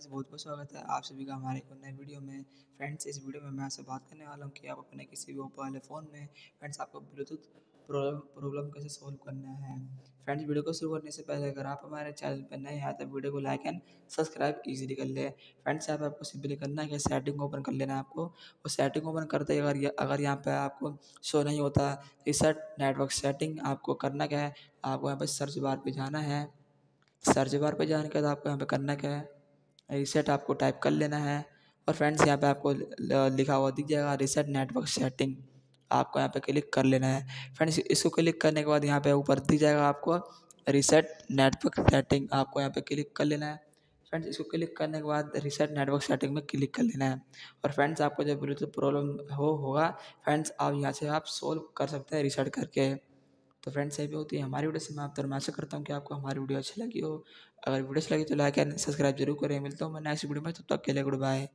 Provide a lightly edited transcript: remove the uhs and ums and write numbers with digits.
Guys बहुत बहुत स्वागत है आप सभी का हमारे एक नए वीडियो में। फ्रेंड्स, इस वीडियो में मैं आपसे बात करने वाला हूं कि आप अपने किसी भी ओप्पो वाले फ़ोन में फ्रेंड्स आपको ब्लूटूथ प्रॉब्लम कैसे सोल्व करना है। फ्रेंड्स, वीडियो को शुरू करने से पहले अगर आप हमारे चैनल पर नए हैं तो वीडियो को लाइक एंड सब्सक्राइब ईजिली कर ले। फ्रेंड्स, यहाँ पर आपको सिंपली करना है कि सेटिंग ओपन कर लेना है आपको। वो सेटिंग ओपन करते ही अगर यहाँ पर आपको शो नहीं होता रिसेट नेटवर्क सेटिंग, आपको करना क्या है, आपको यहाँ पर सर्च बार पर जाना है। सर्च बार पर जाने के बाद आपको यहाँ पे करना क्या है, रीसेट आपको टाइप कर लेना है। और फ्रेंड्स, यहाँ पे आपको लिखा हुआ दिख जाएगा रीसेट नेटवर्क सेटिंग, आपको यहाँ पे क्लिक कर लेना है। फ्रेंड्स, इसको क्लिक करने के बाद यहाँ पे ऊपर दिख जाएगा आपको रीसेट नेटवर्क सेटिंग, आपको यहाँ पे क्लिक कर लेना है। फ्रेंड्स, इसको क्लिक करने के बाद रीसेट नेटवर्क सेटिंग में क्लिक कर लेना है। और फ्रेंड्स, आपको जब ब्लूटूथ प्रॉब्लम होगा फ्रेंड्स आप यहाँ से आप सोल्व कर सकते हैं रीसेट करके। तो फ्रेंड्स, ये भी होती है हमारी वीडियो से मैं आप तरह आशा करता हूँ कि आपको हमारी वीडियो अच्छी लगी हो। अगर वीडियो अच्छी लगी तो लाइक एंड सब्सक्राइब जरूर करें। मिलता हूँ मैं नेक्स्ट वीडियो में, तब तक के लिए गुड बाय।